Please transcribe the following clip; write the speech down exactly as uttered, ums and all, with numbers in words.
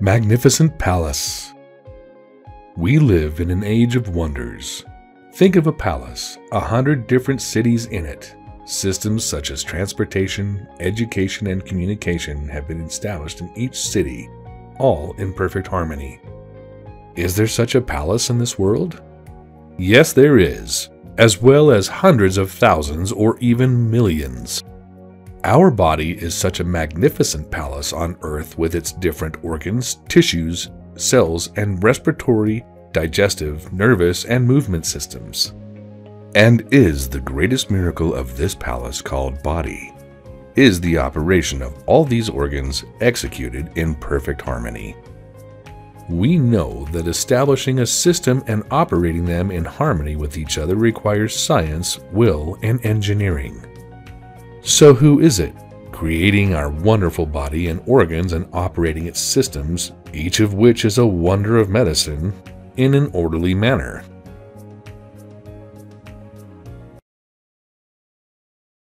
Magnificent palace. We live in an age of wonders. Think of a palace, a hundred different cities in it. Systems such as transportation, education, and communication have been established in each city, all in perfect harmony. Is there such a palace in this world? Yes, there is, as well as hundreds of thousands or even millions. Our body is such a magnificent palace on Earth with its different organs, tissues, cells, and respiratory, digestive, nervous, and movement systems. And is the greatest miracle of this palace called body? Is the operation of all these organs executed in perfect harmony? We know that establishing a system and operating them in harmony with each other requires science, will, and engineering. So who is it creating our wonderful body and organs and operating its systems, each of which is a wonder of medicine, in an orderly manner?